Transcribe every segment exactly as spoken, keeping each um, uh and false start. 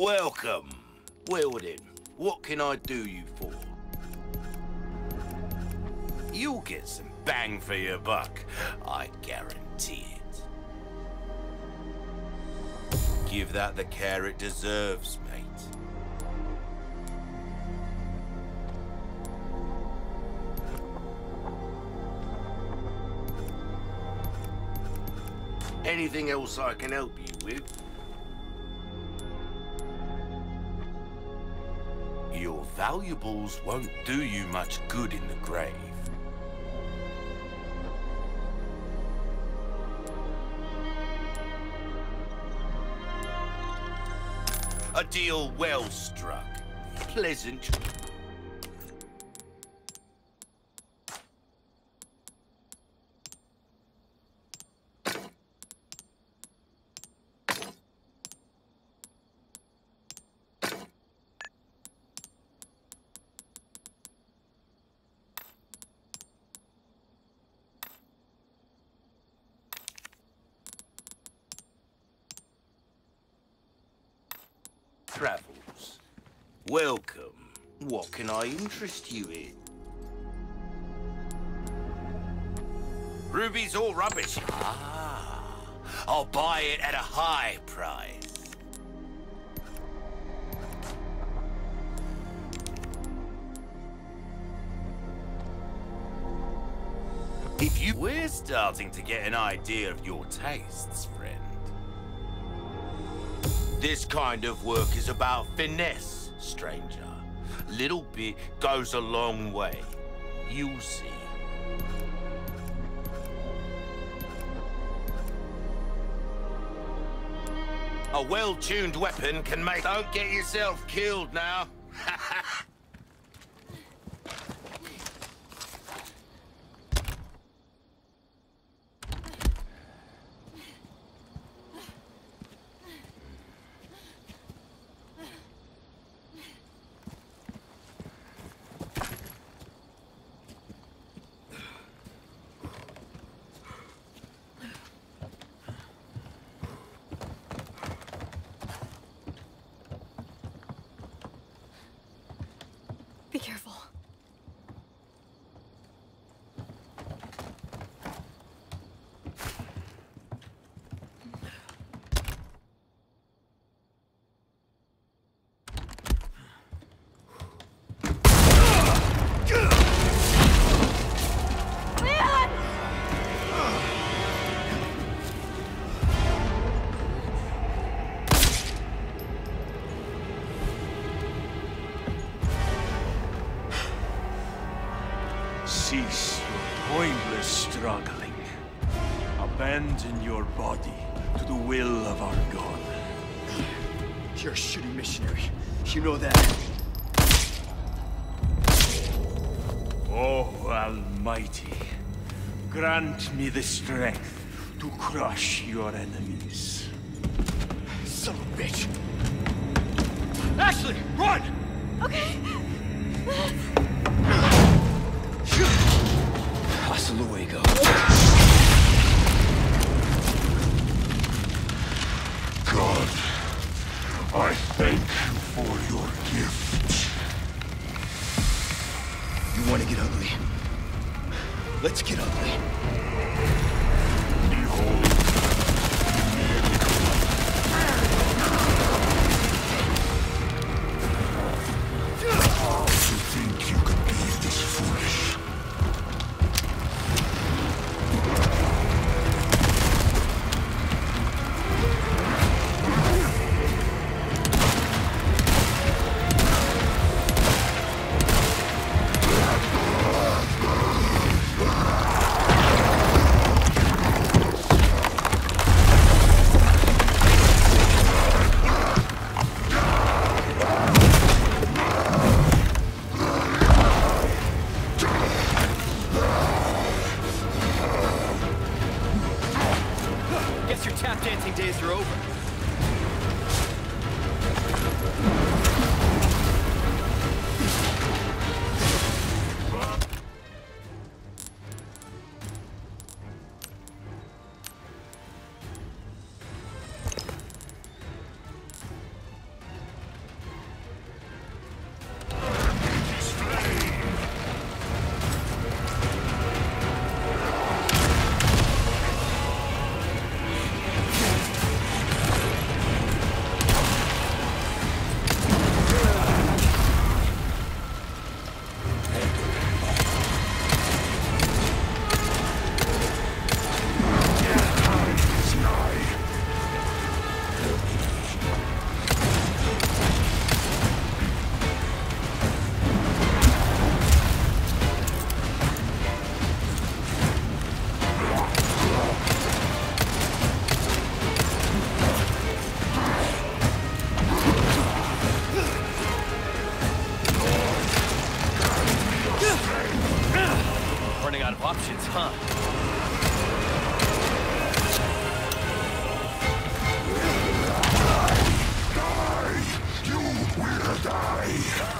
Welcome. Well then, what can I do you for? You'll get some bang for your buck. I guarantee it. Give that the care it deserves, mate. Anything else I can help you with? Your valuables won't do you much good in the grave. A deal well struck. Pleasant. Travels. Welcome. What can I interest you in? Ruby's all rubbish. Ah, I'll buy it at a high price. If you... We're starting to get an idea of your tastes, friend. This kind of work is about finesse, stranger. Little bit goes a long way. You'll see. A well-tuned weapon can make... Don't get yourself killed now. Cease your pointless struggling. Abandon your body to the will of our God. You're a shitty missionary. You know that. Oh, Almighty, grant me the strength to crush your enemies. Son of a bitch! Ashley, run! Okay. Hasta luego. God, I thank you for your gift. You want to get ugly? Let's get ugly. Behold. huh? You will die!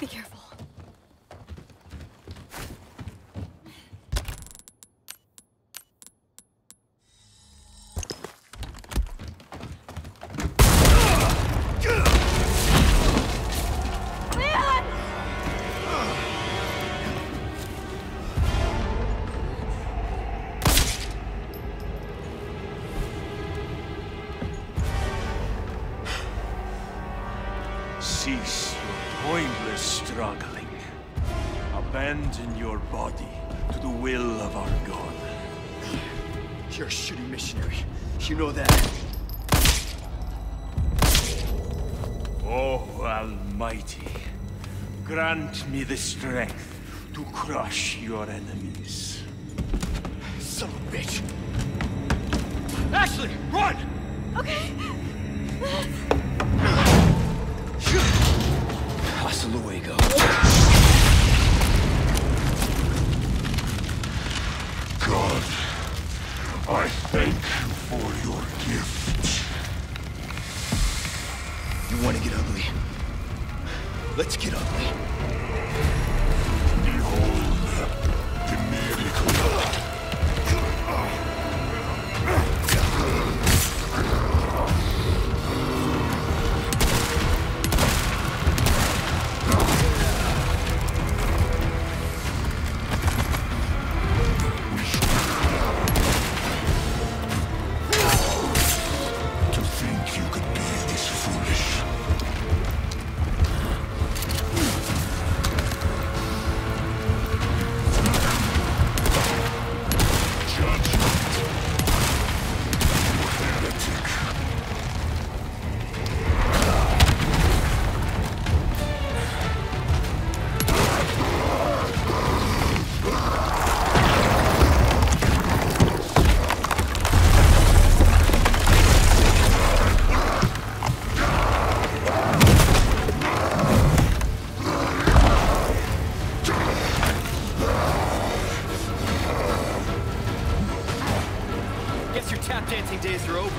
Be careful. Cease your pointless struggling. Abandon your body to the will of our God. You're a shitty missionary. You know that. Oh, Almighty. Grant me the strength to crush your enemies. Son of a bitch! Ashley, run! Okay. Hasta luego. God, I thank you for your gift. You want to get ugly? Let's get ugly. Behold the miracle. Days are over.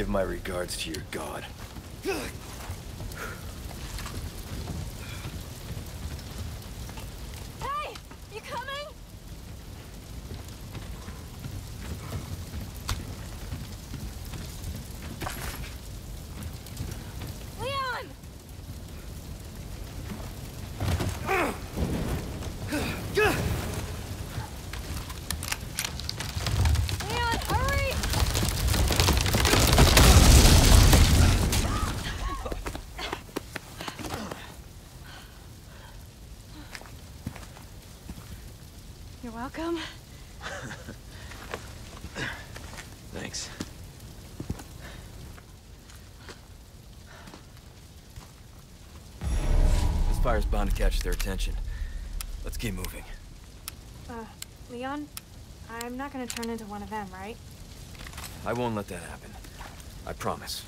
Give my regards to your god. Hey! You coming? Welcome. Thanks. This fire's bound to catch their attention. Let's keep moving. Uh, Leon, I'm not gonna turn into one of them, right? I won't let that happen. I promise.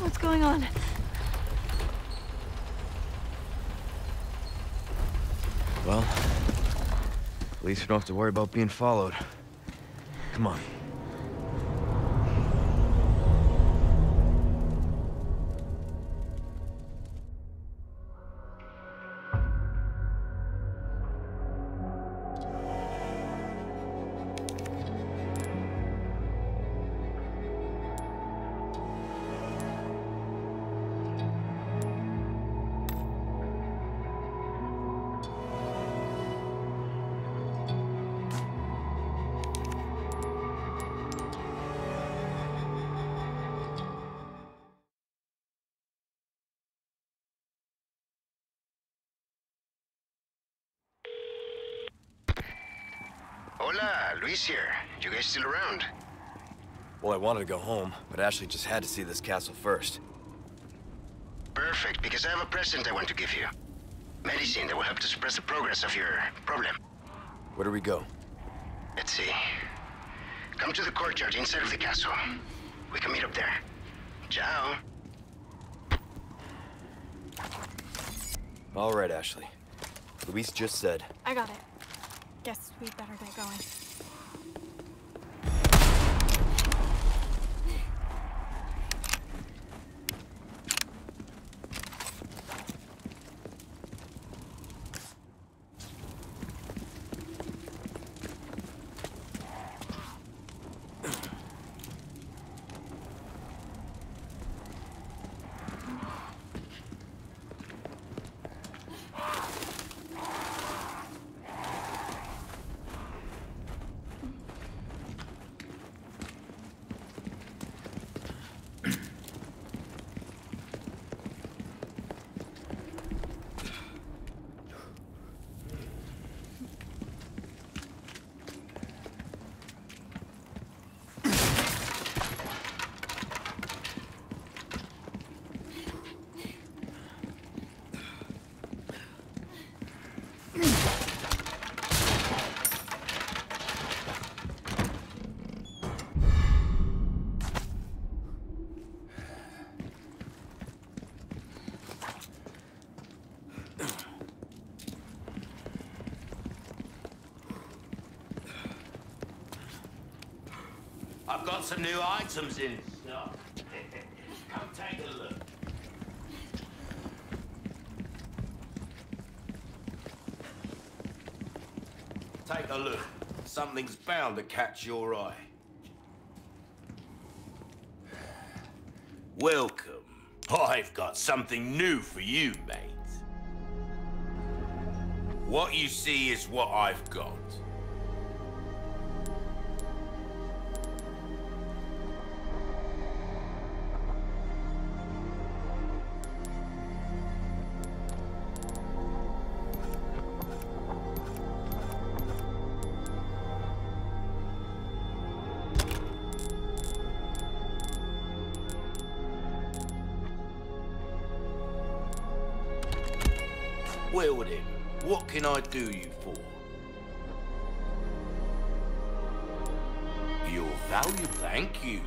What's going on? Well, at least we don't have to worry about being followed. Come on. Hola, Luis here. You guys still around? Well, I wanted to go home, but Ashley just had to see this castle first. Perfect, because I have a present I want to give you. Medicine that will help to suppress the progress of your problem. Where do we go? Let's see. Come to the courtyard inside of the castle. We can meet up there. Ciao. All right, Ashley. Luis just said... I got it. Guess we better get going. I've got some new items in stock. Come take a look. Take a look. Something's bound to catch your eye. Welcome. I've got something new for you, mate. What you see is what I've got. Well then, what can I do you for? Your value, thank you.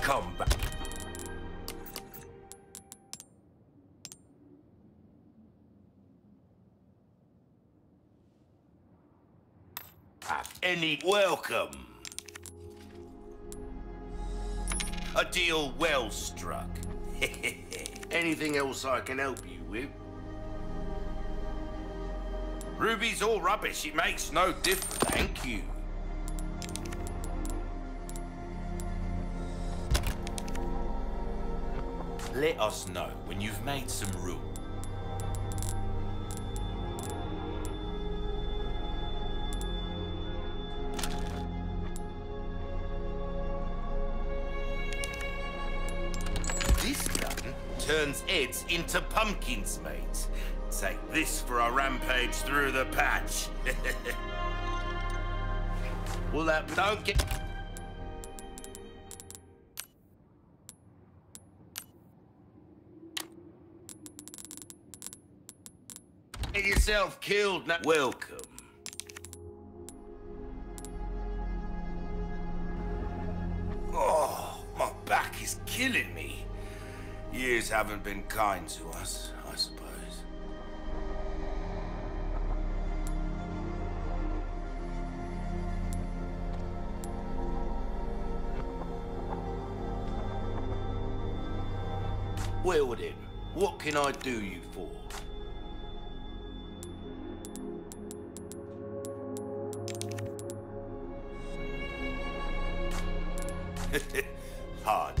Come back. Have any welcome. A deal well struck. Anything else I can help you with? Ruby's all rubbish. It makes no difference. Thank you. Let us know when you've made some room. Turns heads into pumpkins, mate. Take this for a rampage through the patch. Well, that don't get... Get yourself killed now. Welcome. Oh, my back is killing me. Years haven't been kind to us, I suppose. Well then, what can I do you for? Hard.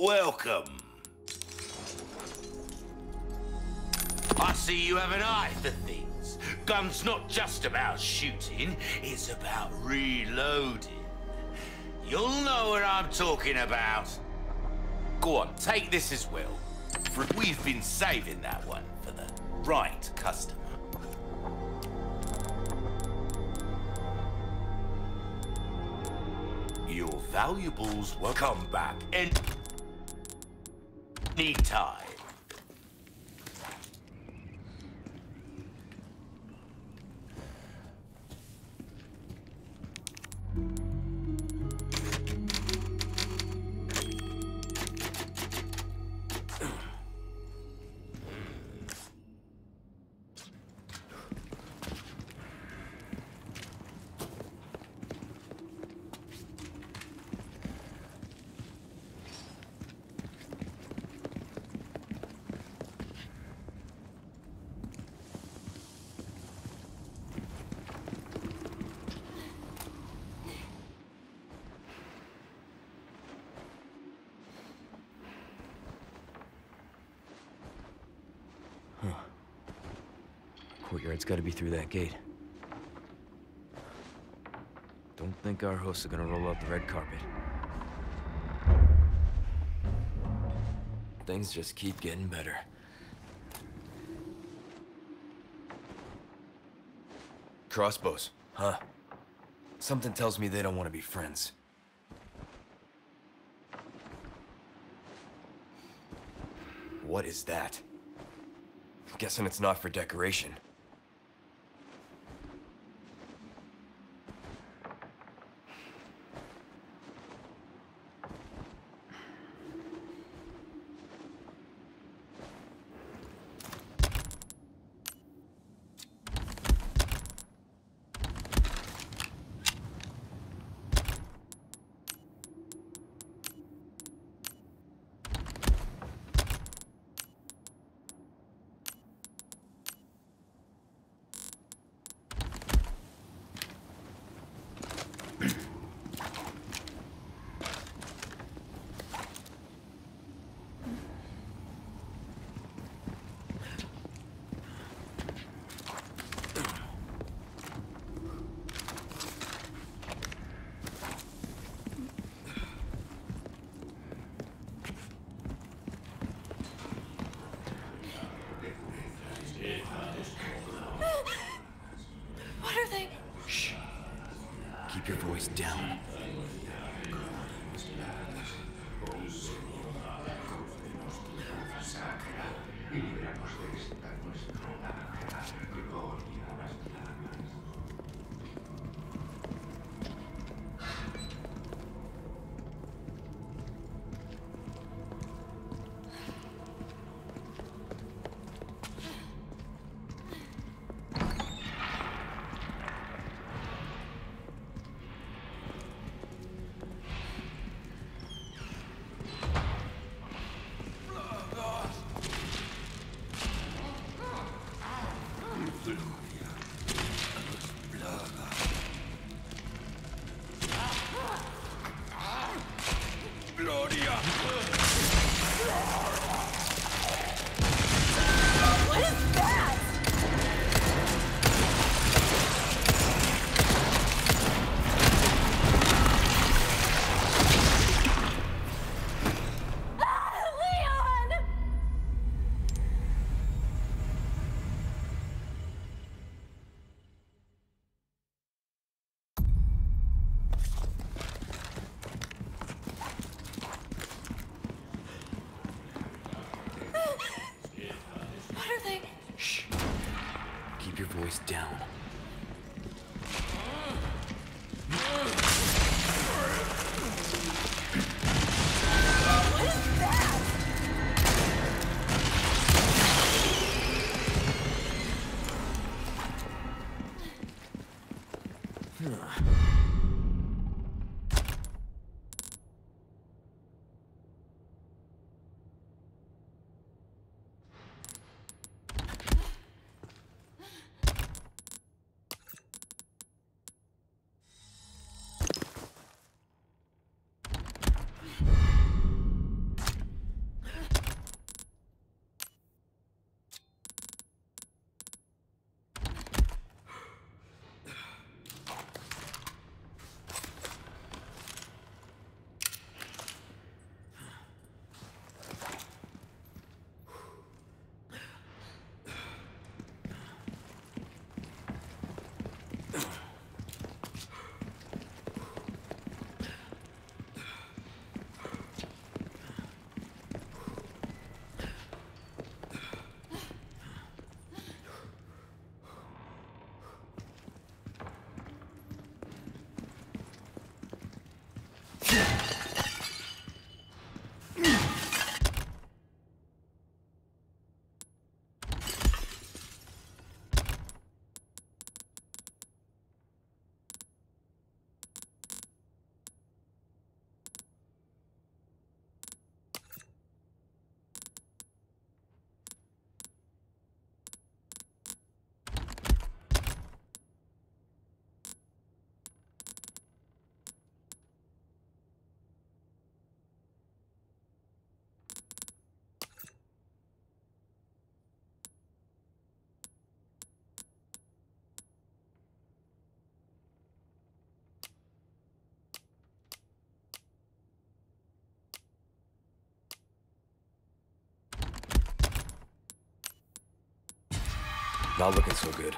Welcome. I see you have an eye for things. Gun's not just about shooting, it's about reloading. You'll know what I'm talking about. Go on, take this as well. For we've been saving that one for the right customer. Your valuables will come back and... Any time. courtyard's gotta be through that gate. Don't think our hosts are gonna roll out the red carpet. Things just keep getting better. Crossbows, huh? Something tells me they don't want to be friends. What is that? I'm guessing it's not for decoration. Not looking so good.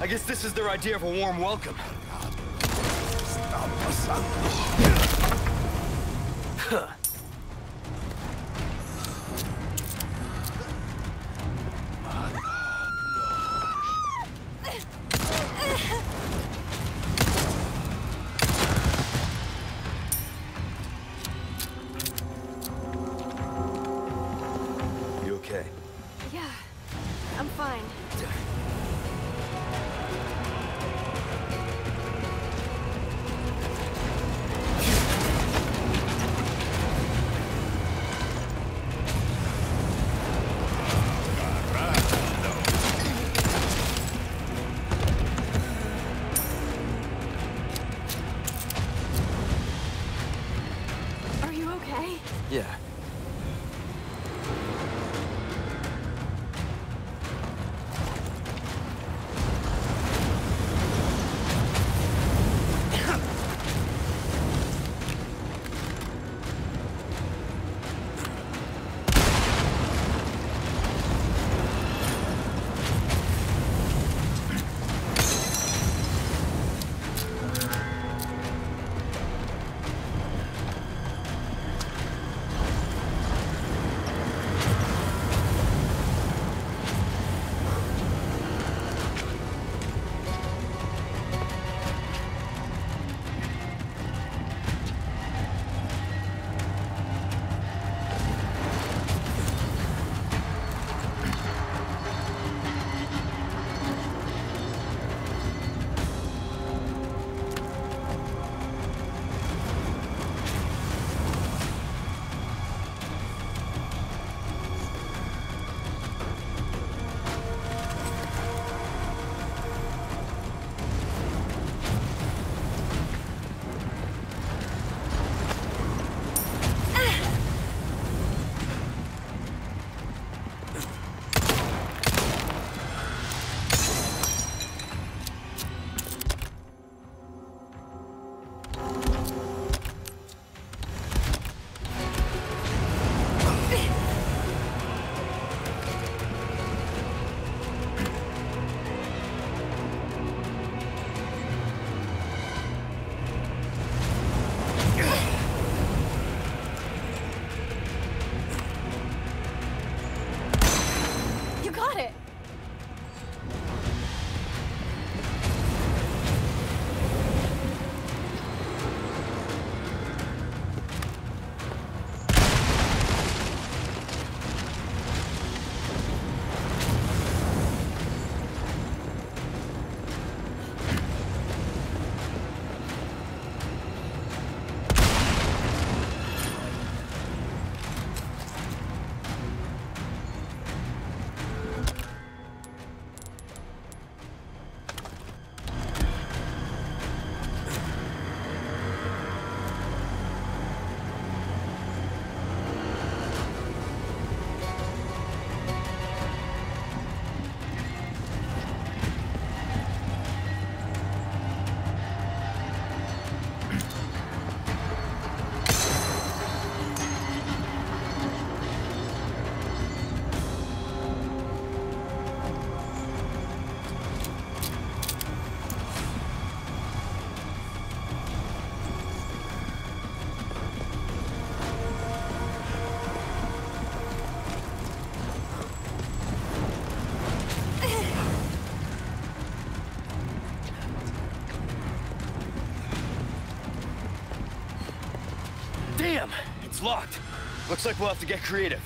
I guess this is their idea of a warm welcome. Huh. You okay? Yeah, I'm fine. door's locked. Looks like we'll have to get creative.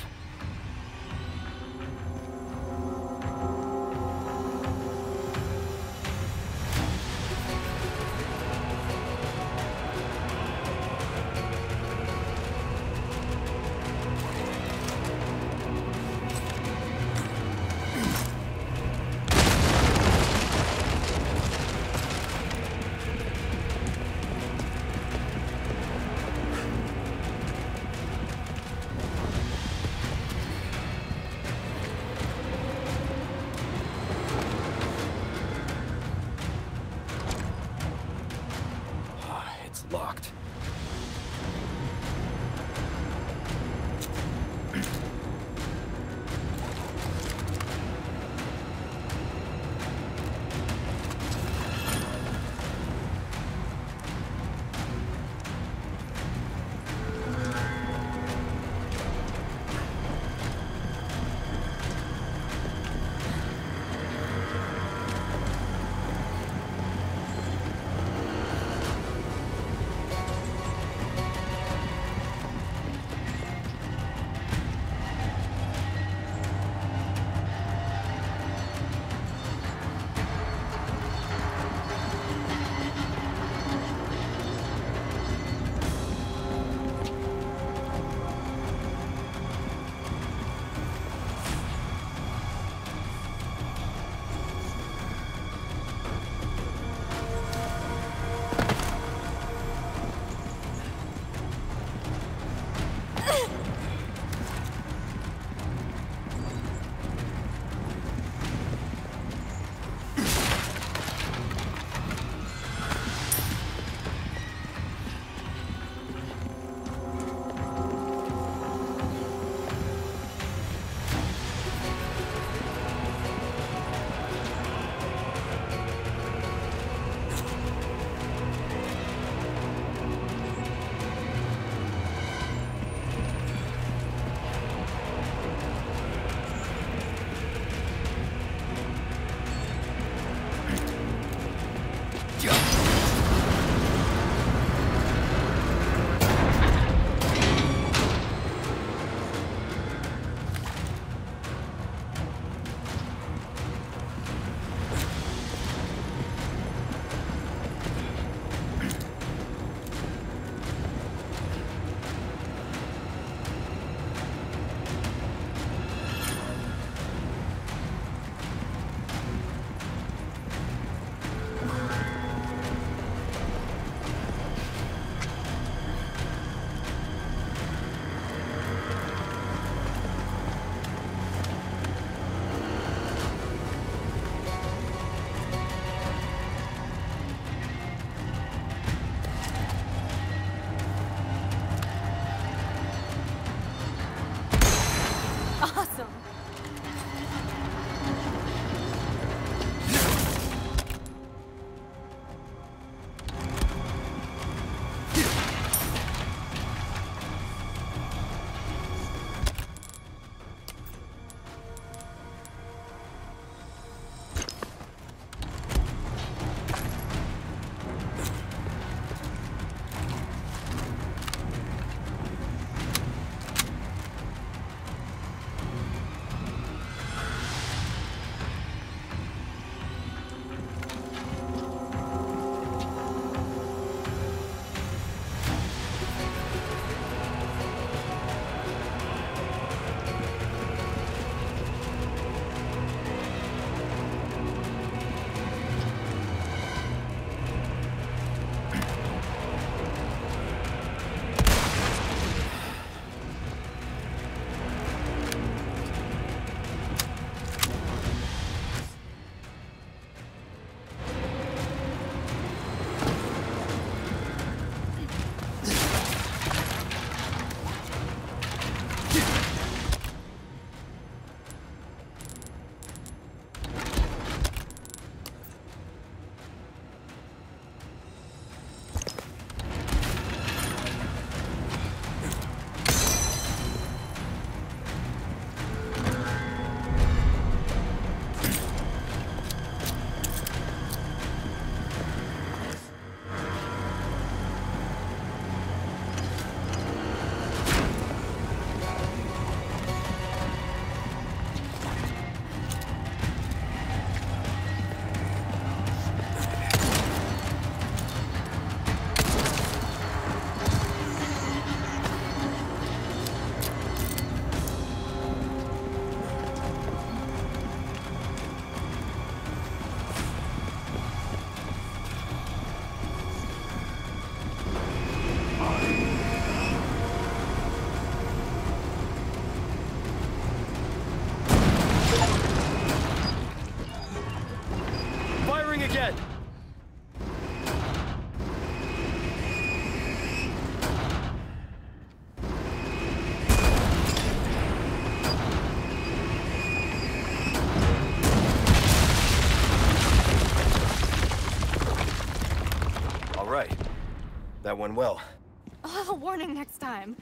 That went well. I'll have a warning next time.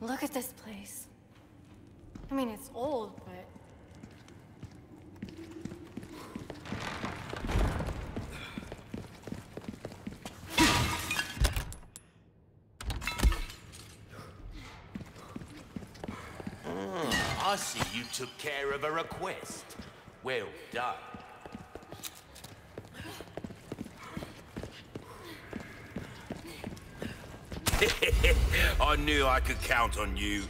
Look at this place. I mean, it's old, but... Mm, I see you took care of a request. Well done. I knew I could count on you.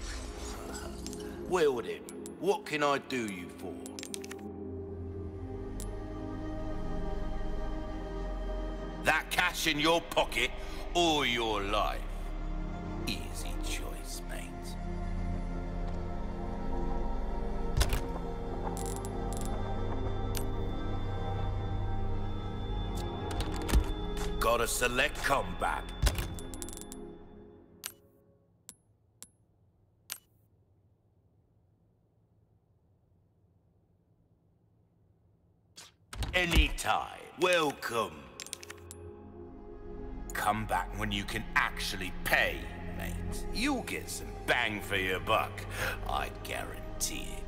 Well then, what can I do you for? That cash in your pocket or your life? Easy choice, mate. Got a select comeback. Anytime. Welcome. Come back when you can actually pay, mate. You'll get some bang for your buck. I guarantee it.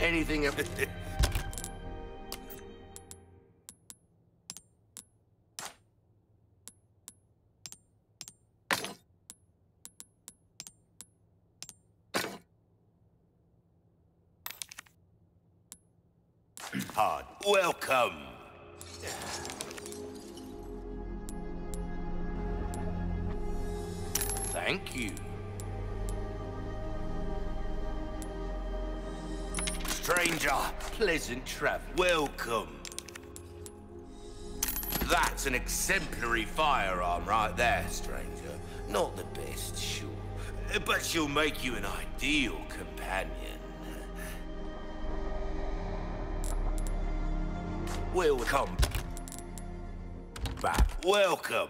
Anything of it. Hard. Welcome. Thank you. Stranger, pleasant travel. Welcome. That's an exemplary firearm right there, stranger. Not the best, sure, but she'll make you an ideal companion. Welcome back. Welcome.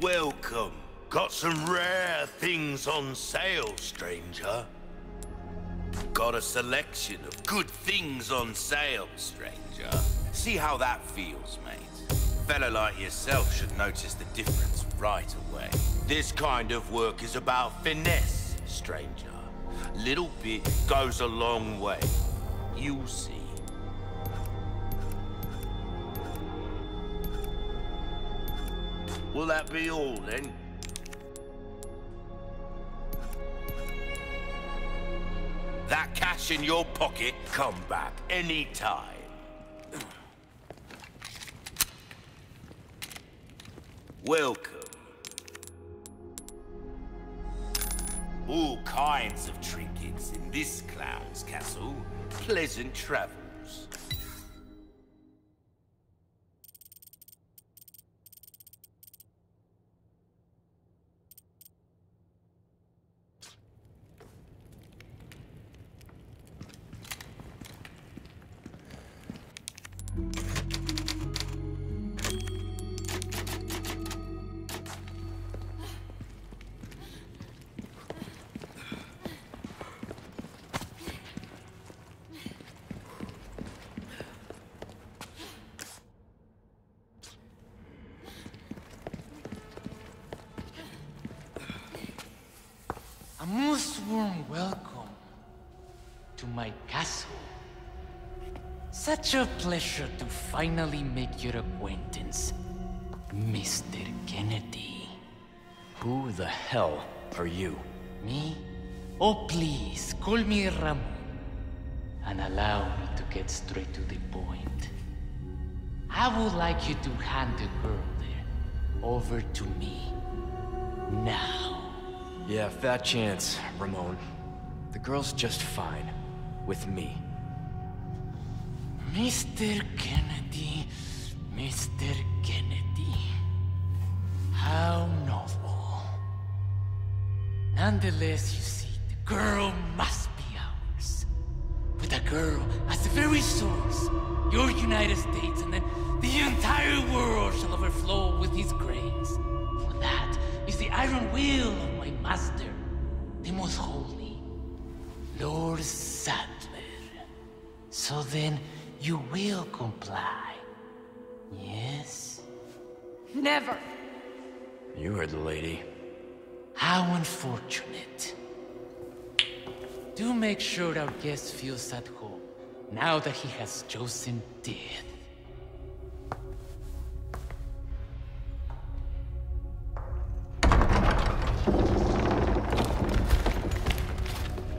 Welcome. Got some rare things on sale, stranger. Got a selection of good things on sale, stranger. See how that feels, mate. Fella like yourself should notice the difference right away. This kind of work is about finesse, stranger. Little bit goes a long way. You'll see. Will that be all, then? That cash in your pocket, come back anytime. Welcome. All kinds of trinkets in this clown's castle. Pleasant travels. most warm welcome to my castle. Such a pleasure to finally make your acquaintance, Mister Kennedy. Who the hell are you? Me? Oh, please, call me Ramon. And allow me to get straight to the point. I would like you to hand the girl there over to me. Now. Yeah, fat chance, Ramon. The girl's just fine. With me. Mister Kennedy, Mister Kennedy. How novel. Nonetheless, you see, the girl must be ours. With a girl as the very source, your United States and then the entire world shall overflow with his grace. For that is the iron will of my master, the most holy, Lord Sadler. So then, you will comply, yes? Never! You heard the lady. How unfortunate. Do make sure our guest feels at home, now that he has chosen death.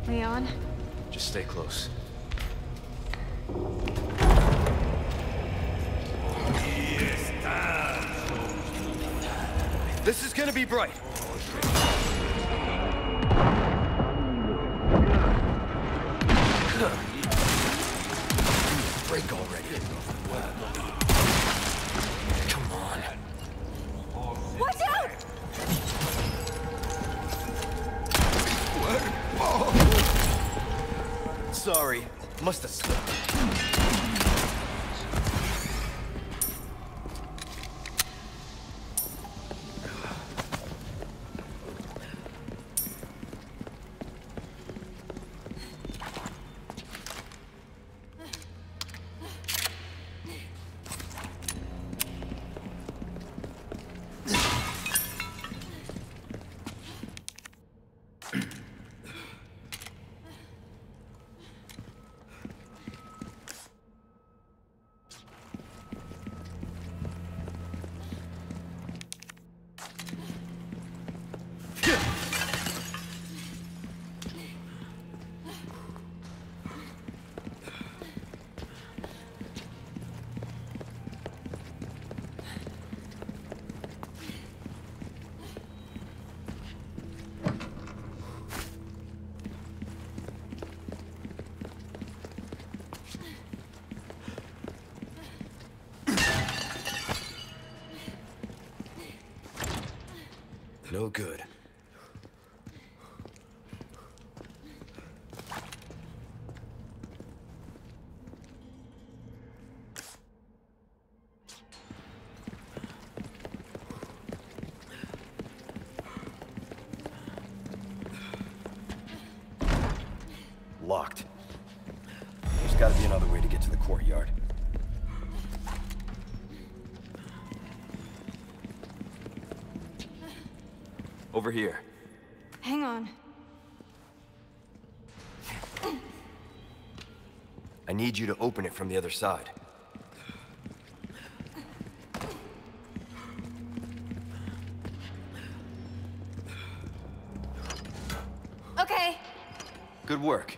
Leon? Just stay close. This is gonna be bright. Break already. Come on. Watch out! Whoa. Sorry, must have slipped. No good. Locked. There's gotta be another way to get to the courtyard. Over here. Hang on. I need you to open it from the other side. Okay. Good work.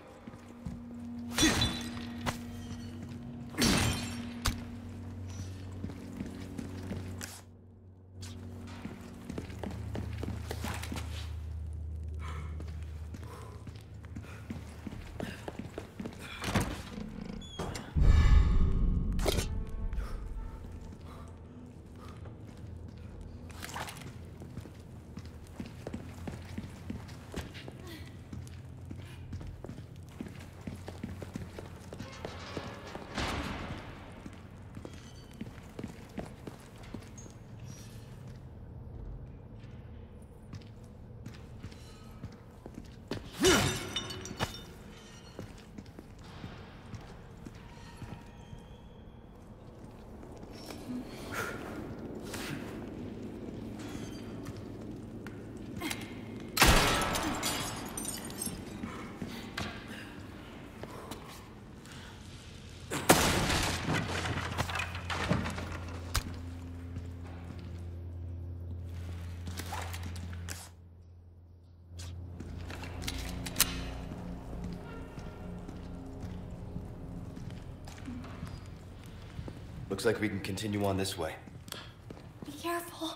Looks like we can continue on this way. Be careful.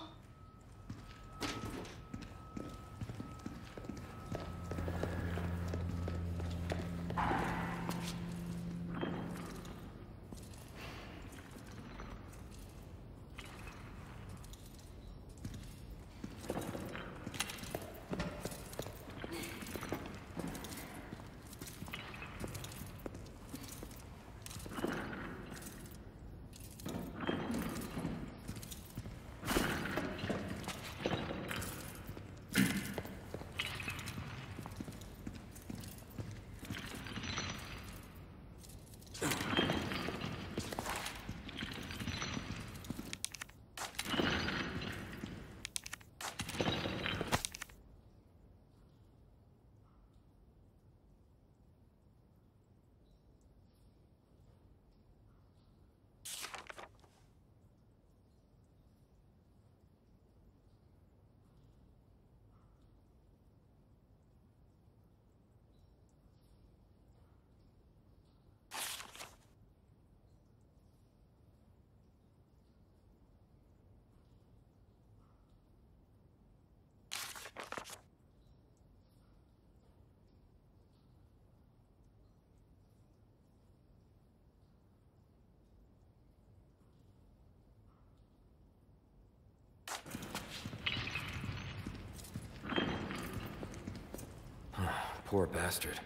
Poor bastard.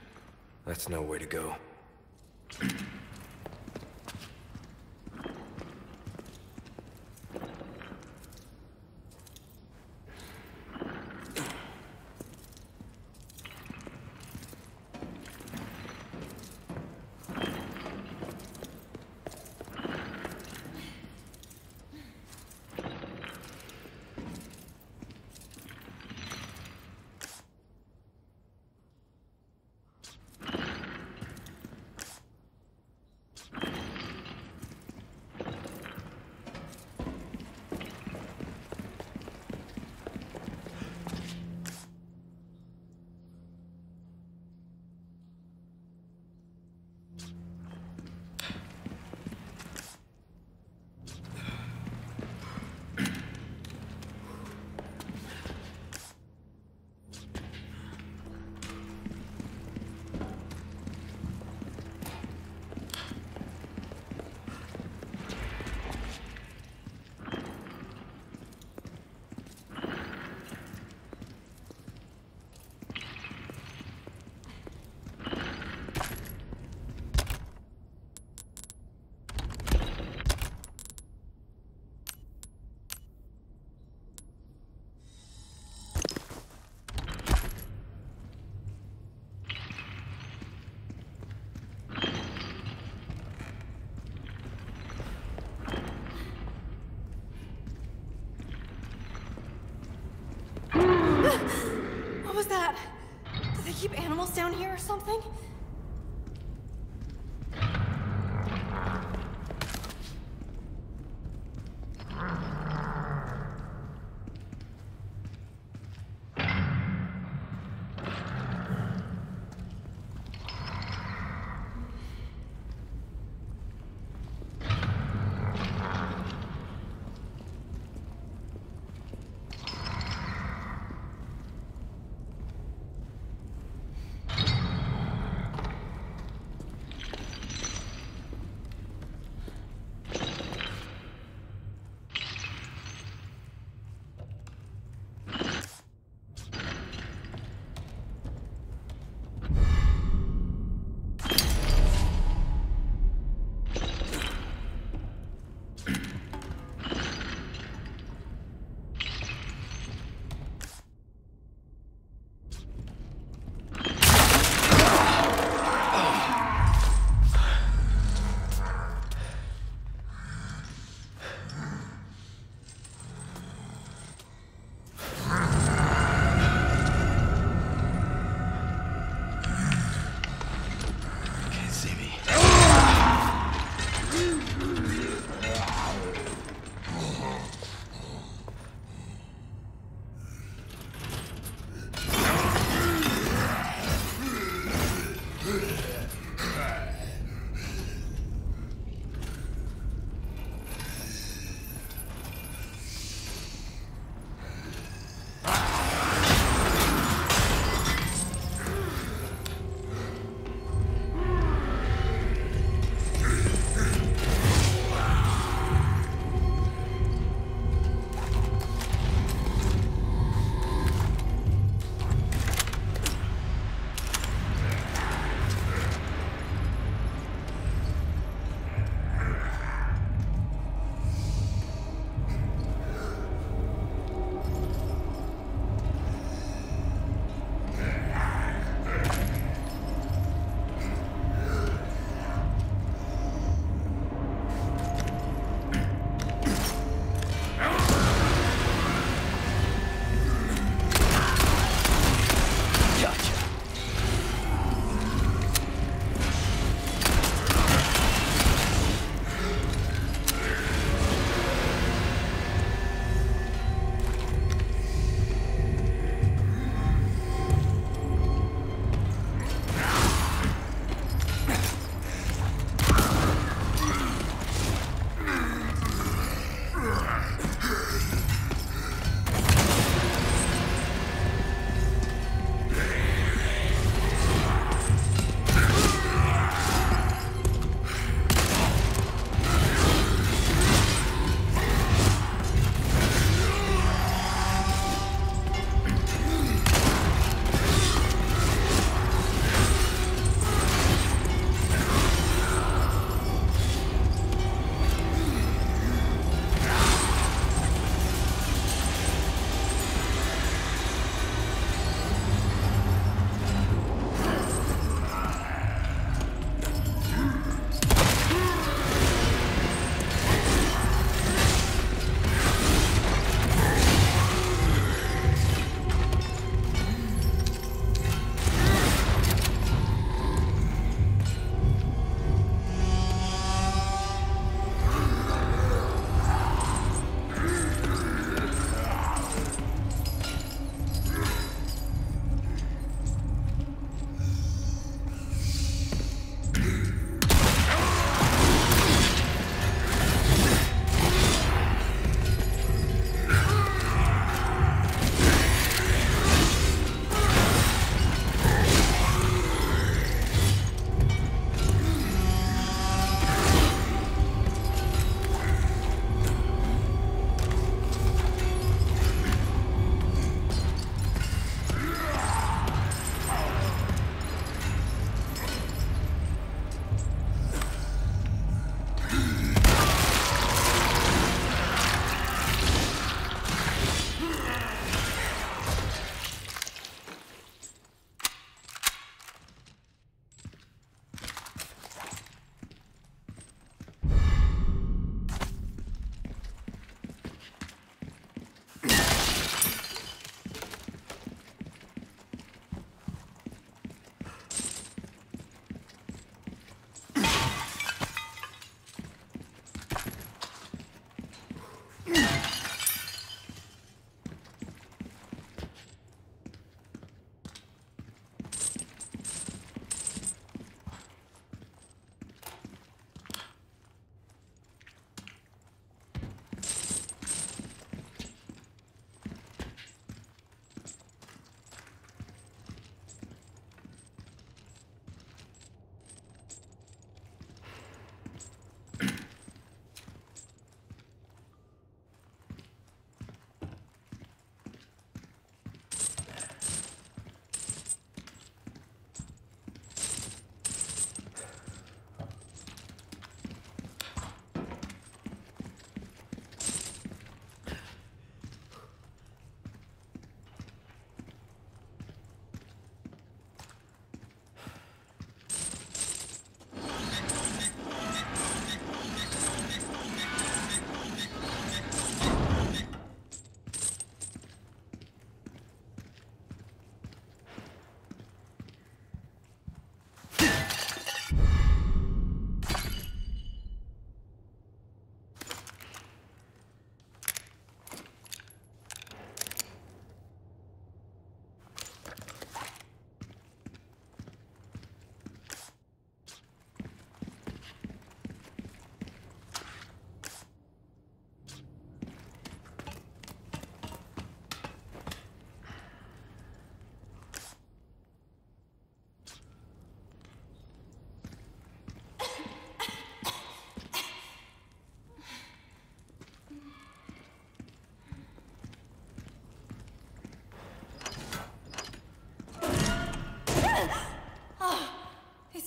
That's no way to go. Keep animals down here or something?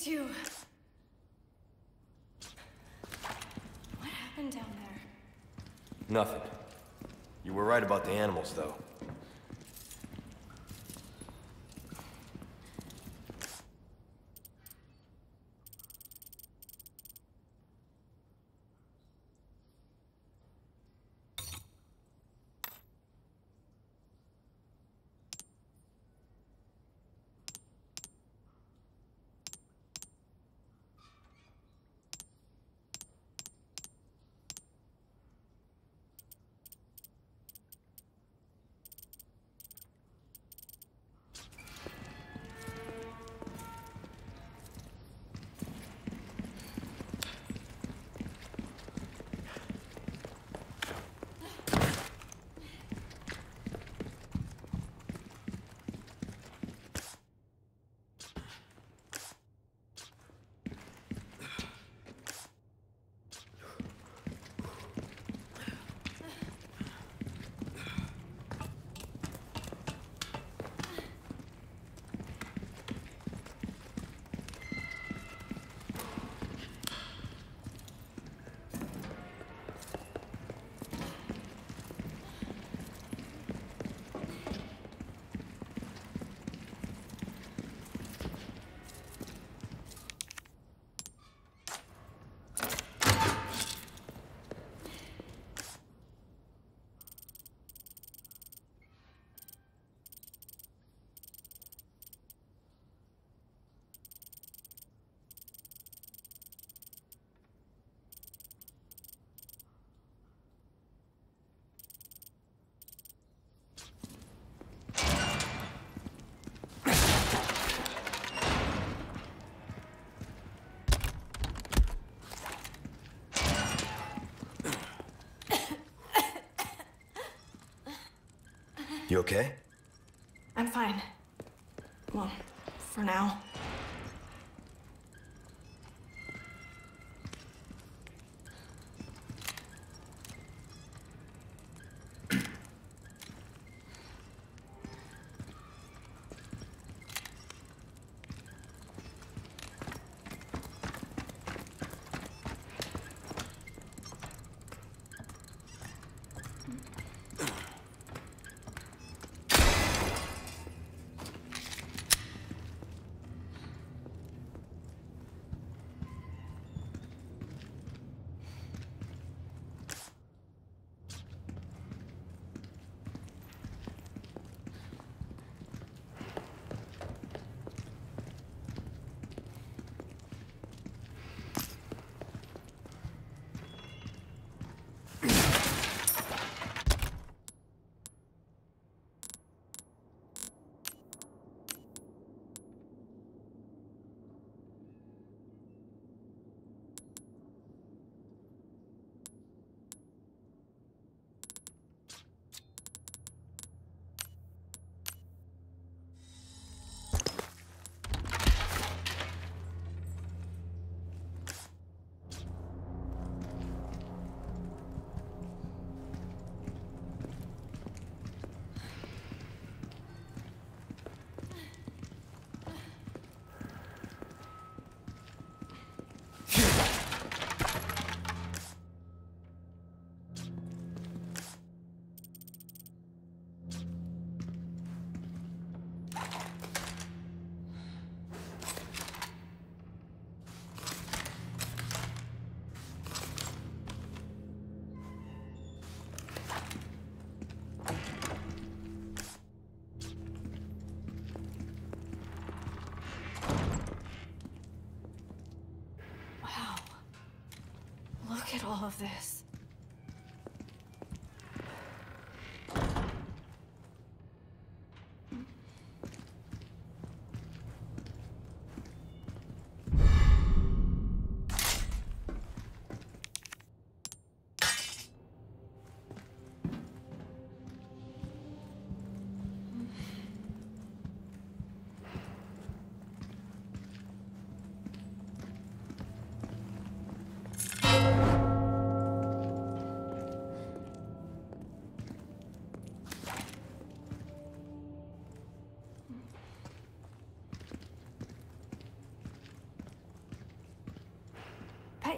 It's you. What happened down there? Nothing. You were right about the animals, though. You okay? I'm fine. Well, for now. Look at all of this.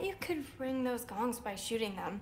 you could ring those gongs by shooting them.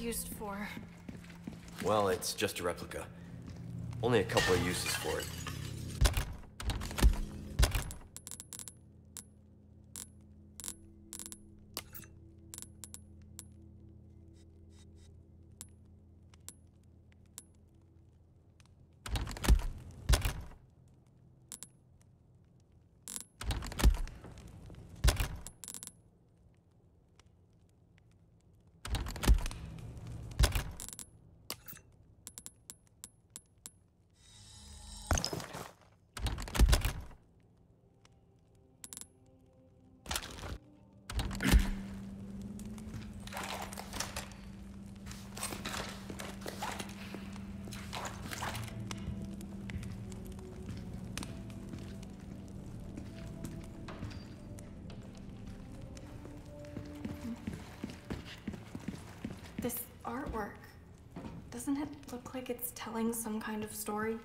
Used for? Well, it's just a replica. Only a couple of uses for it. Artwork. Doesn't it look like it's telling some kind of story?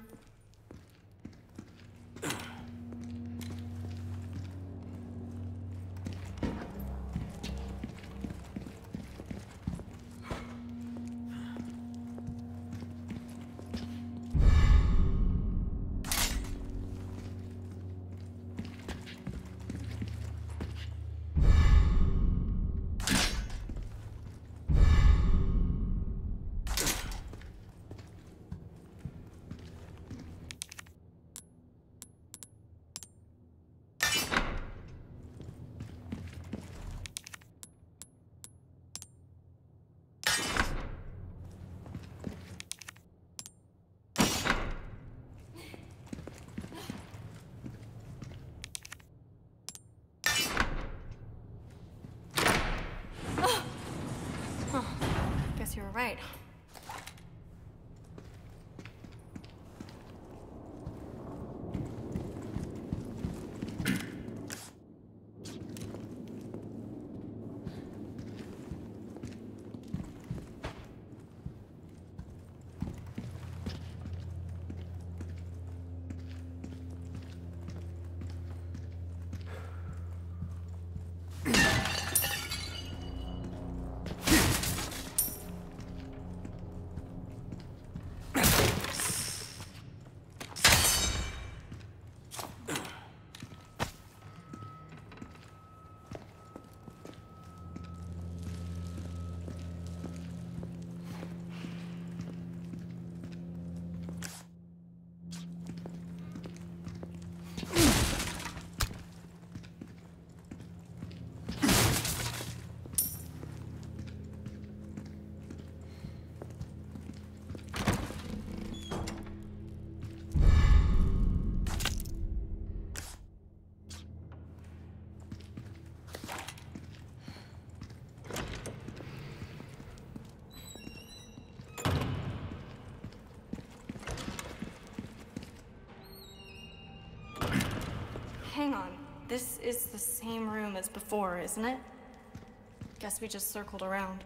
This is the same room as before, isn't it? Guess we just circled around.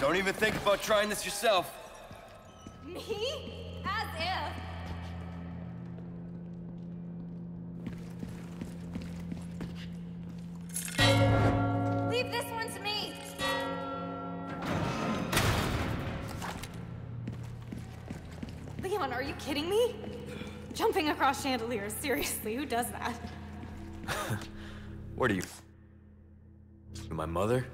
Don't even think about trying this yourself. Me? As if. Leave this one to me. Leon, are you kidding me? Jumping across chandeliers, seriously, who does that? Where do you... My mother?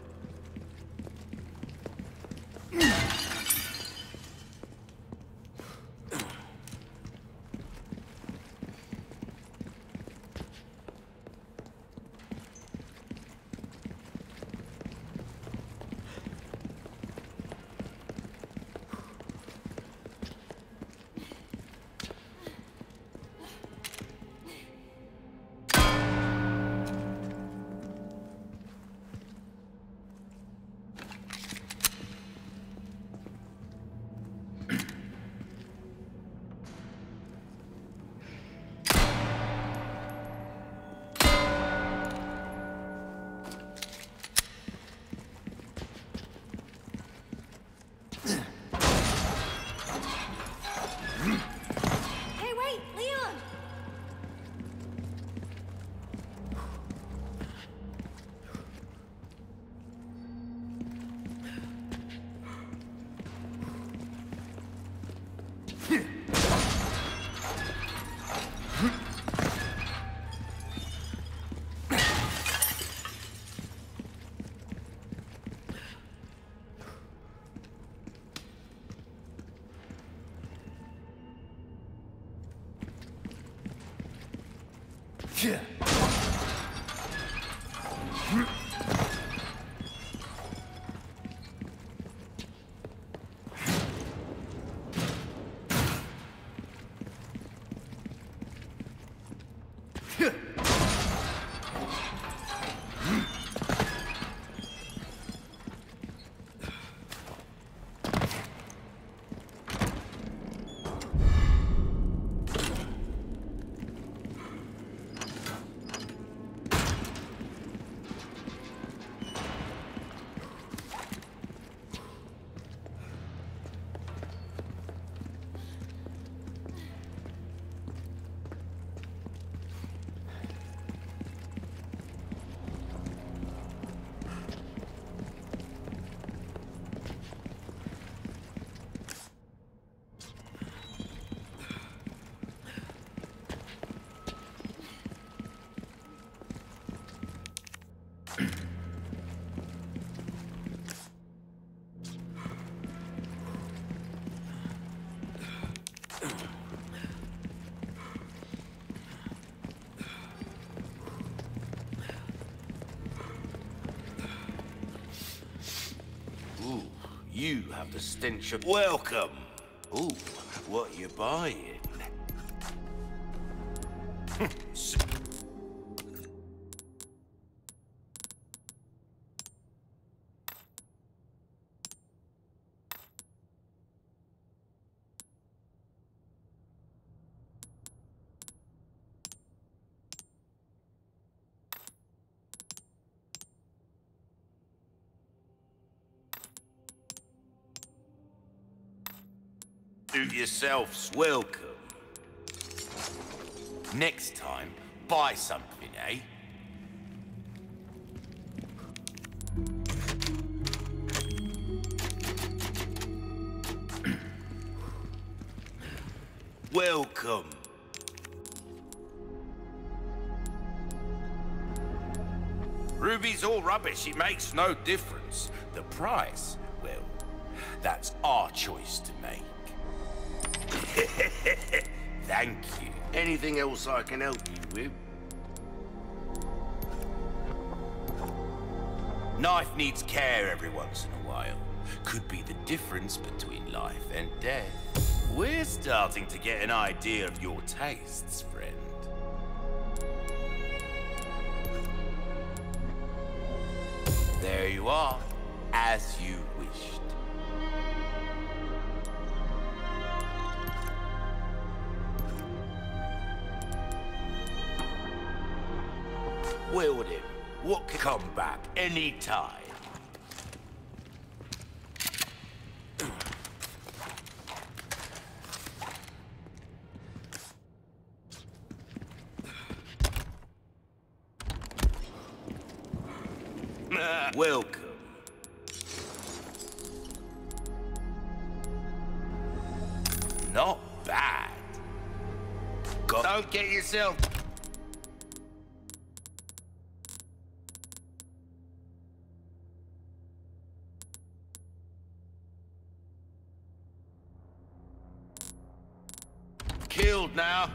You have the stench of welcome. Ooh, what are you buying? Yourselves welcome. Next time, buy something, eh? Welcome. Ruby's all rubbish, it makes no difference. The price, well, that's our choice to make. Thank you. Anything else I can help you with? Knife needs care every once in a while. Could be the difference between life and death. We're starting to get an idea of your tastes, friend. There you are, as you wished. Wield him. What can come back any time? Welcome. Not bad. God. Don't get yourself. Now,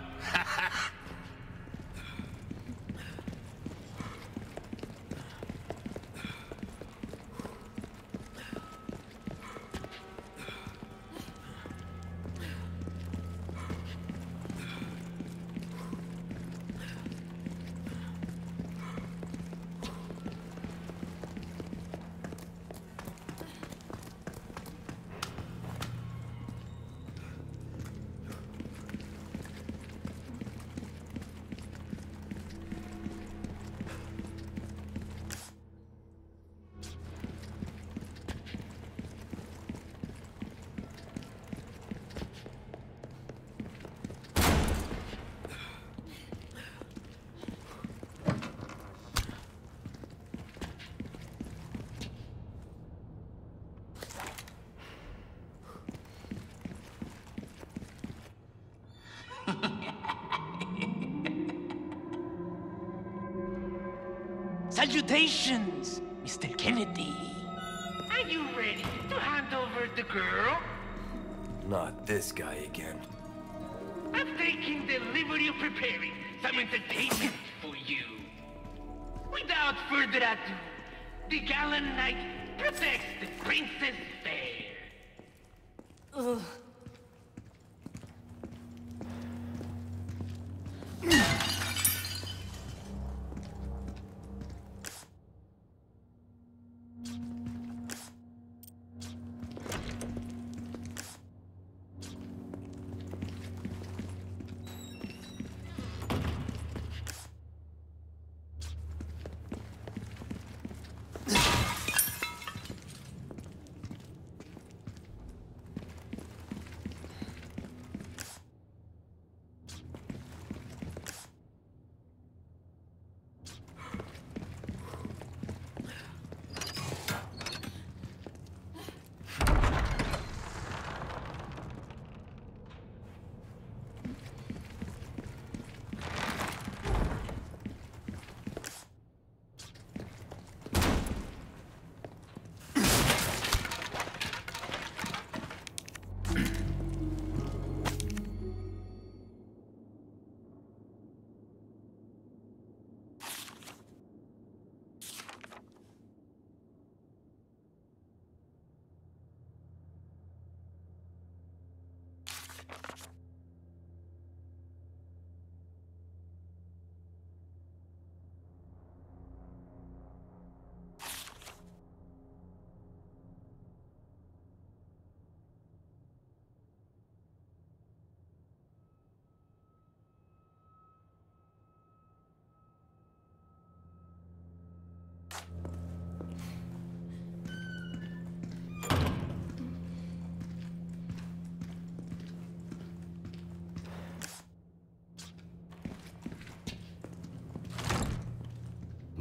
salutations, Mister Kennedy. Are you ready to hand over the girl? Not this guy again. I'm taking the liberty of preparing some entertainment for you. Without further ado, the gallant knight protects the princess fair. Ugh.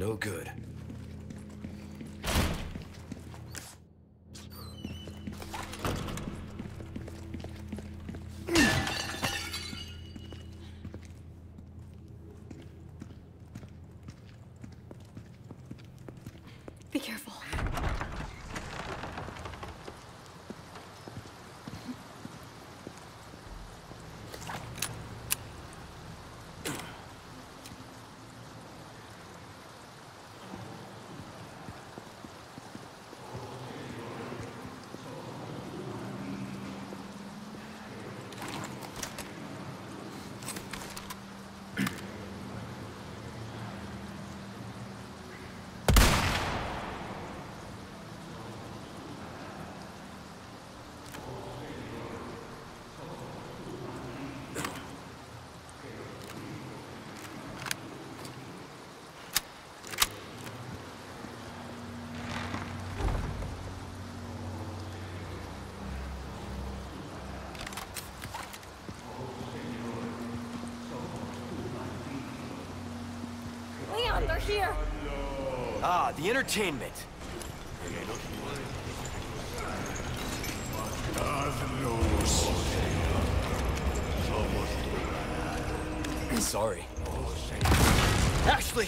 No good. Be careful. They're here. Ah, the entertainment. Sorry. Ashley! Ashley!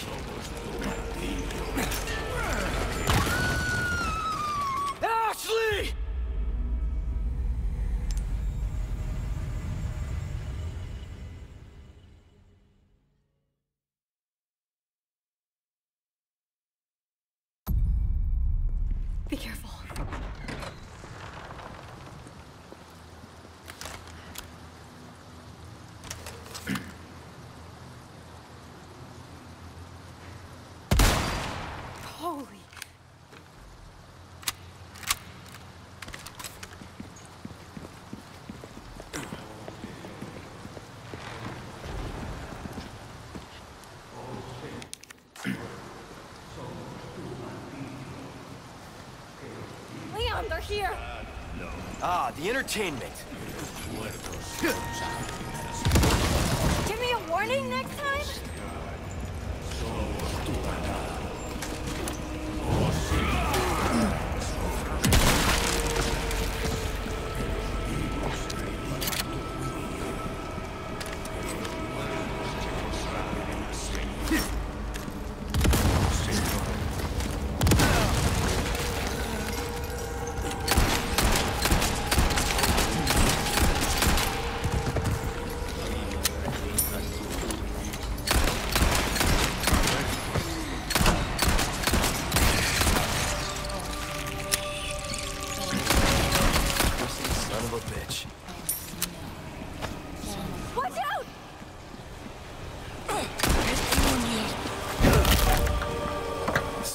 Be careful. Holy. They're here. Uh, no. Ah, the entertainment. Give me a warning next time.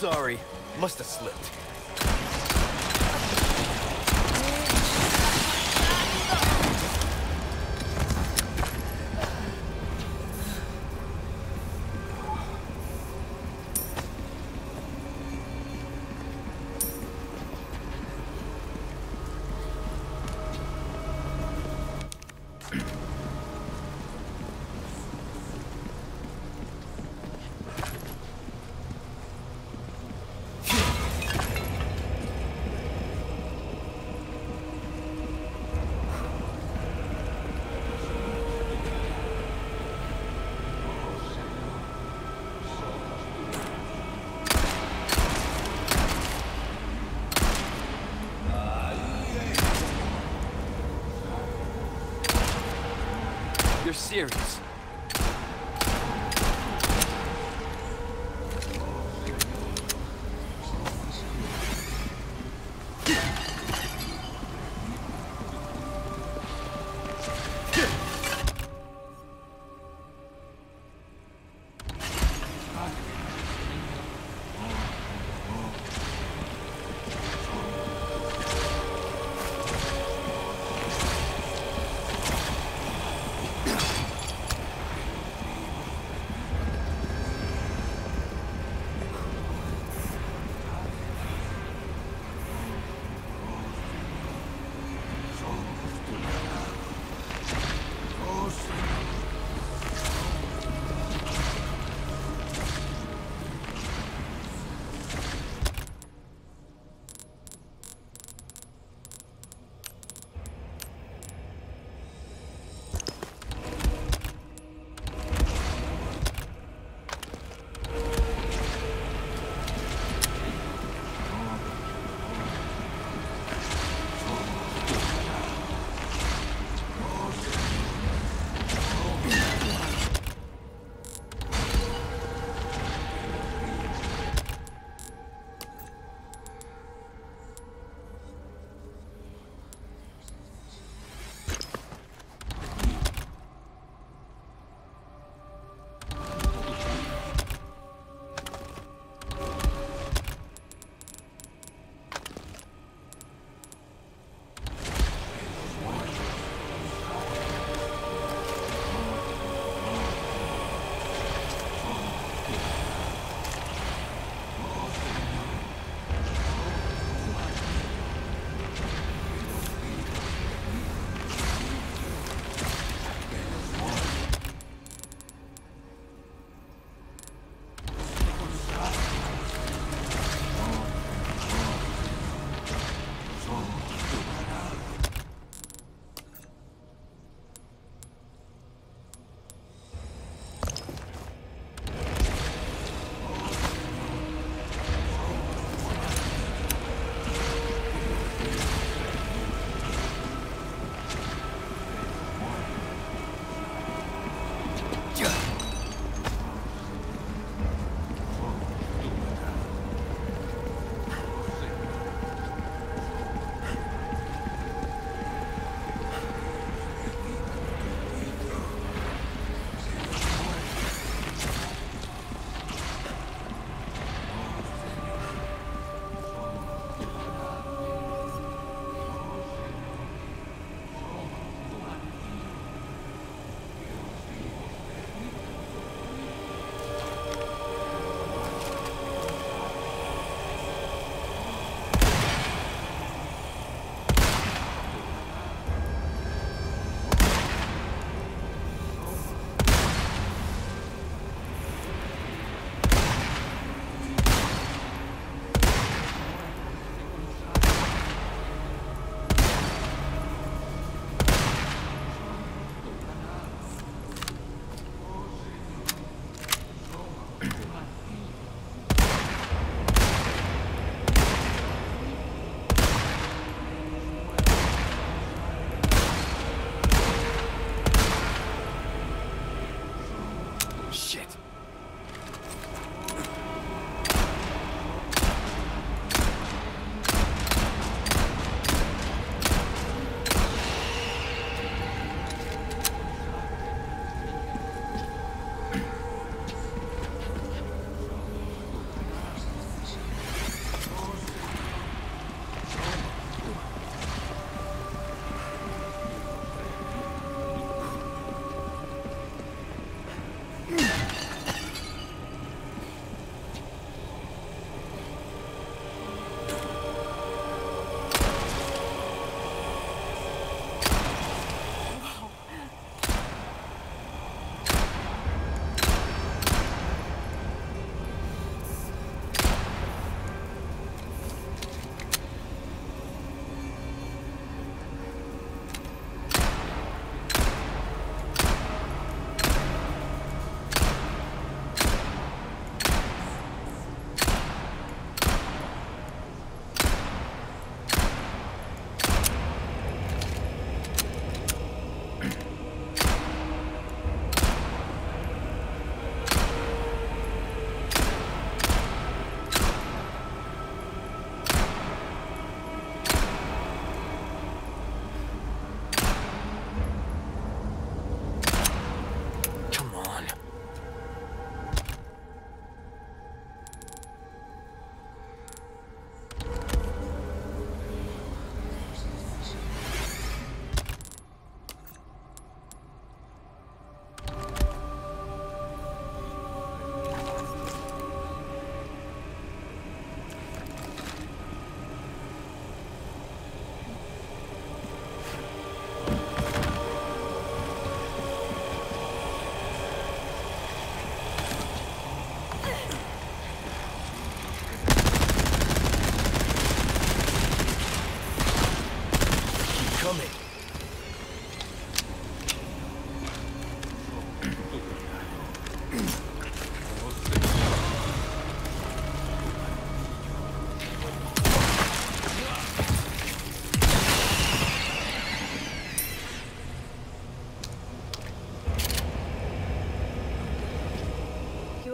Sorry, must have slipped. You're serious.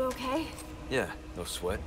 okay? Yeah, no sweat.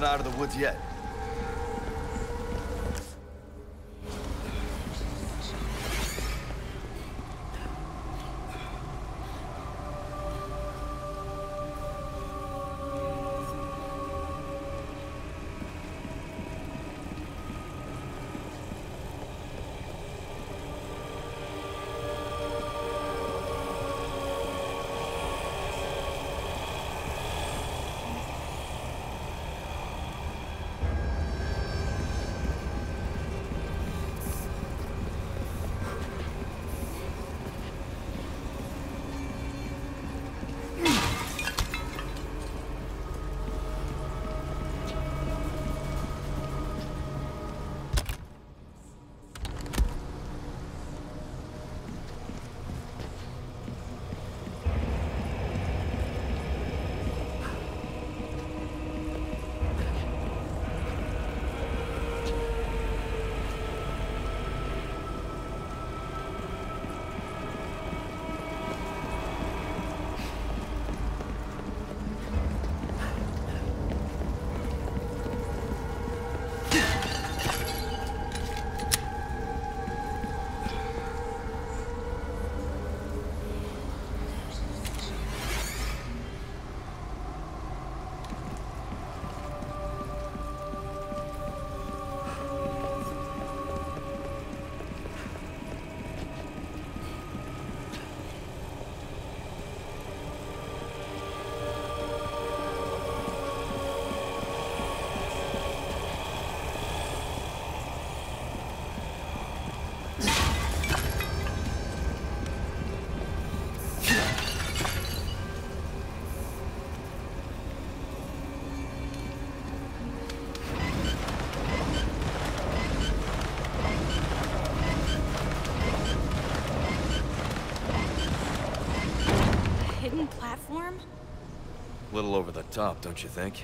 Not out of the woods yet. wooden platform? A little over the top, don't you think?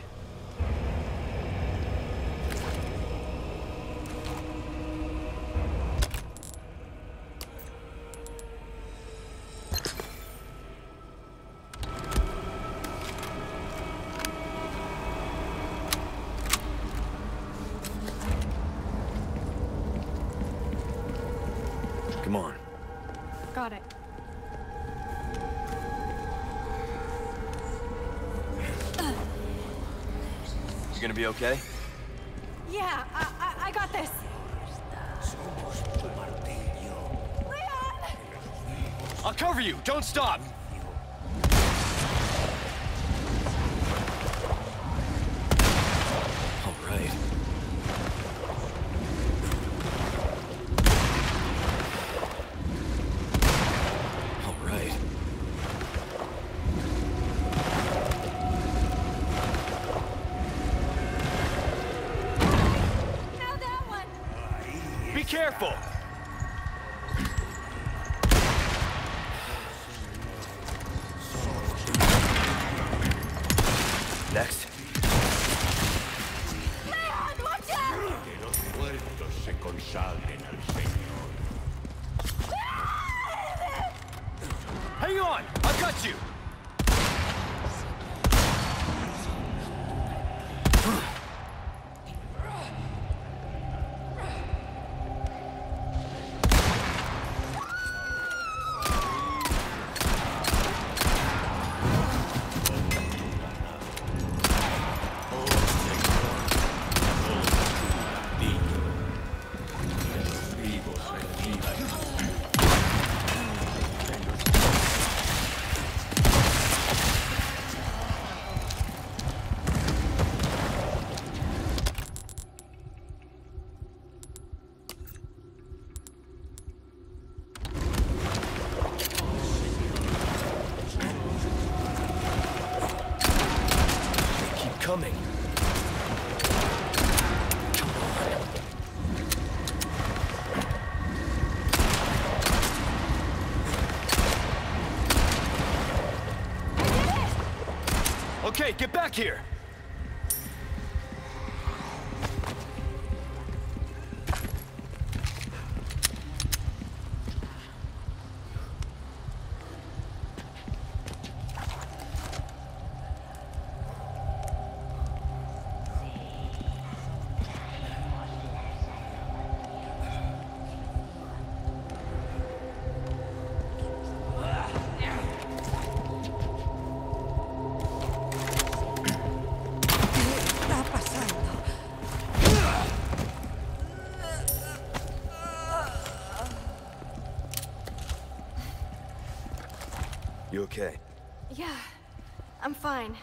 Come on. Got it. You gonna be okay? Yeah, I, I, I got this. Leon! I'll cover you. Don't stop. All right. Careful! Next. Leon, watch out! Hang on! I've got you! Coming. Come on. Okay, get back here. You okay? Yeah, I'm fine.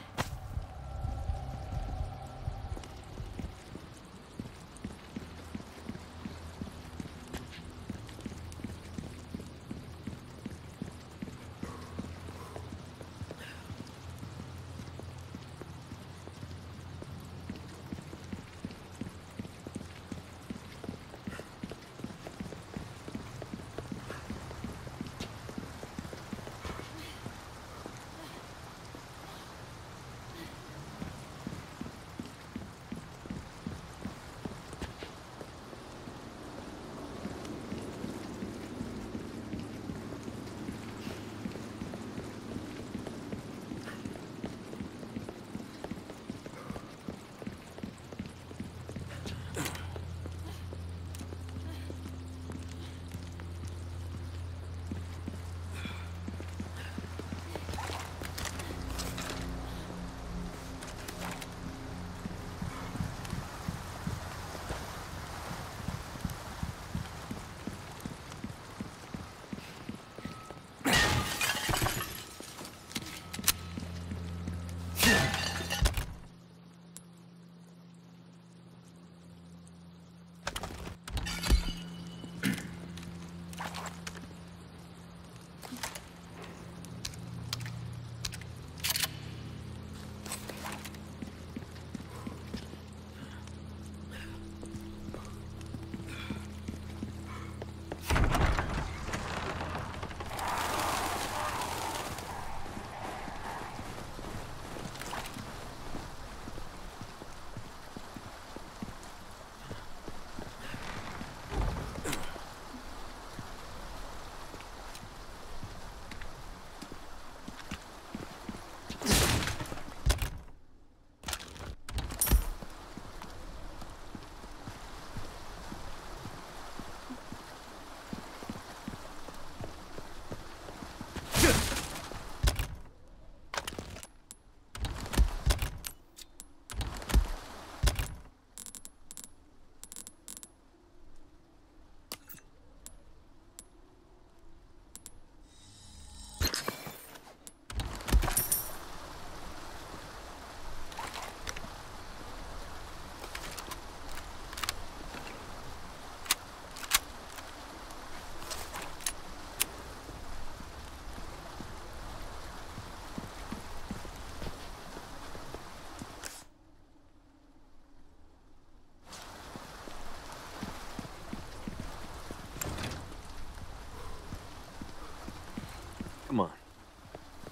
Come on.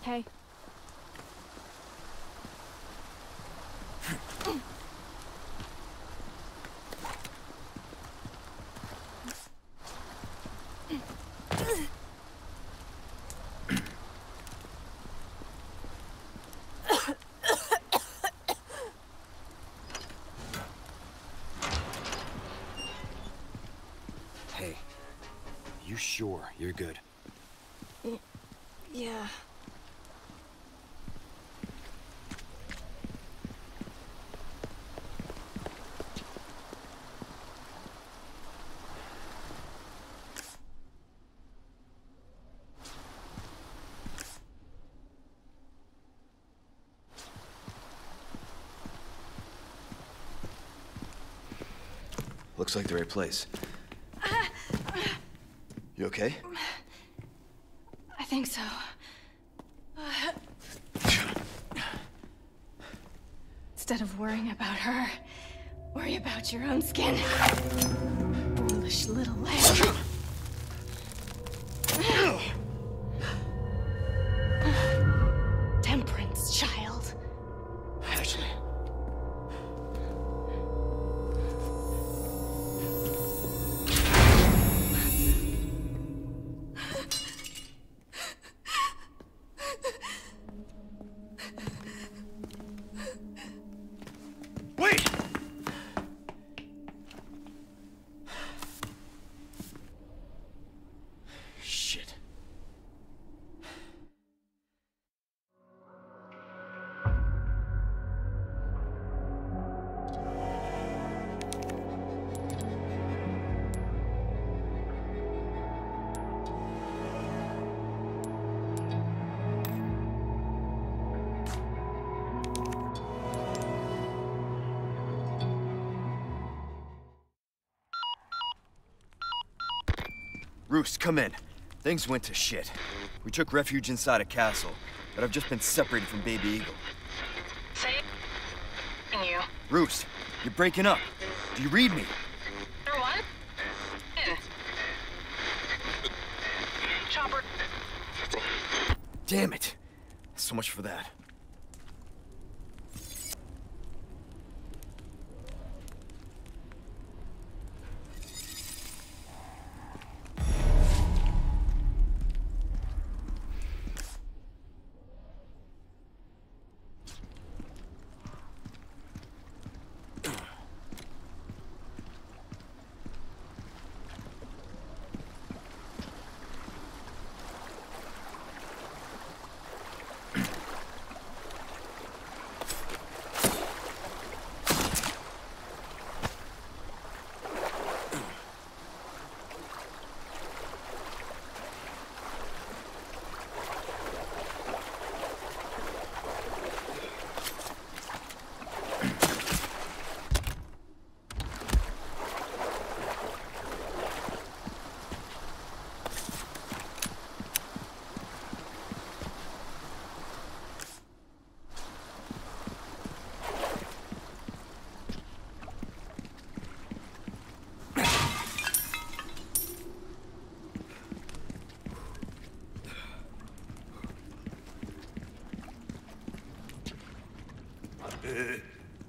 Hey. Sure, you're good. Yeah. Looks like the right place. You okay? I think so. Instead of worrying about her, worry about your own skin. Foolish little lamb. Temperance, child. Ashley. Roost, come in. Things went to shit. We took refuge inside a castle, but I've just been separated from Baby Eagle. Say you. Roost, you're breaking up. Do you read me? You're what? In. Chopper. Damn it. So much for that.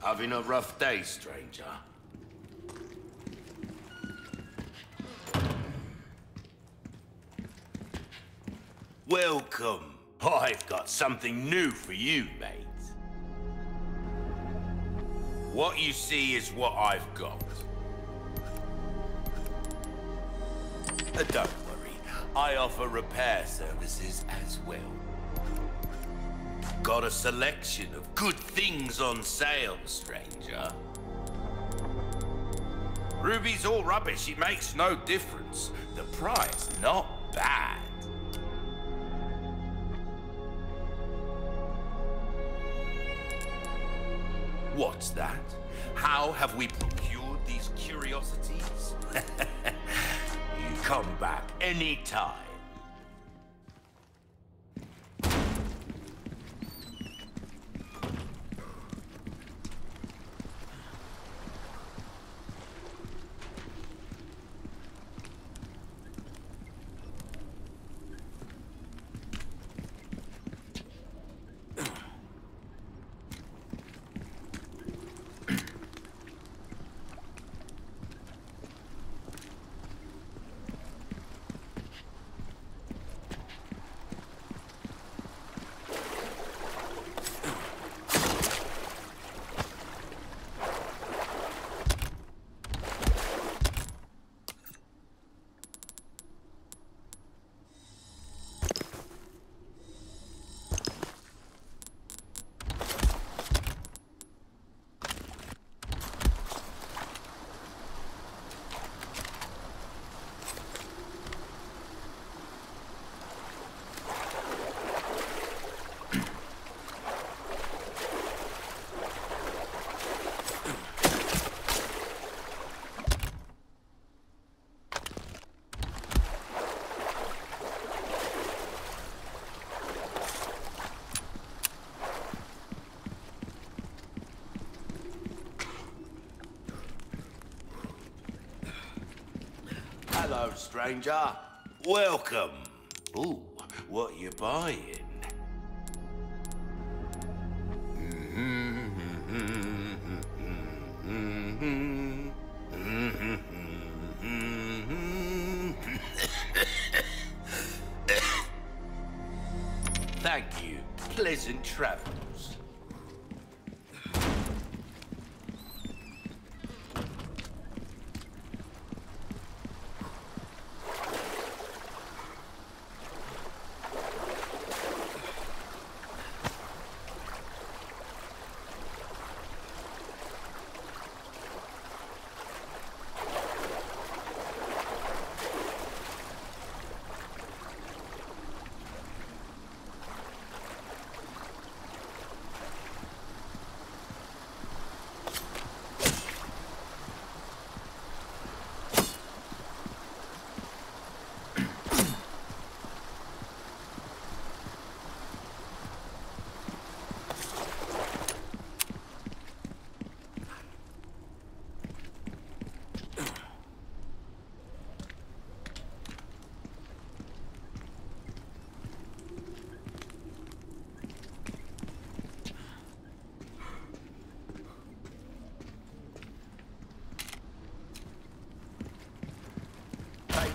Having a rough day, stranger. Welcome. I've got something new for you, mate. What you see is what I've got. But don't worry, I offer repair services as well. Got a selection of good things on sale, stranger. Ruby's all rubbish, it makes no difference. The price, not bad. What's that? How have we procured these curiosities? You come back anytime. stranger. Welcome. Ooh, what you buying? Thank you. Pleasant travels.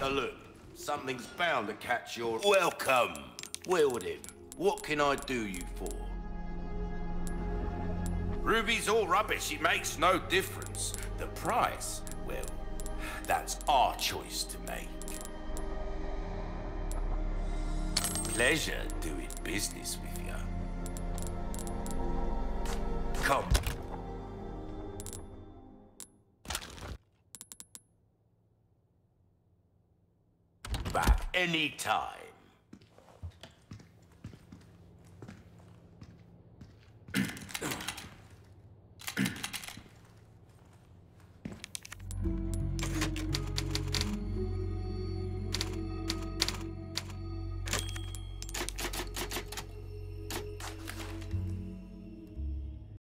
A look, something's bound to catch your... Welcome. Wield him. What can I do you for? Ruby's all rubbish. It makes no difference. The price, well, that's our choice to make. Pleasure doing business with you. Come. Anytime.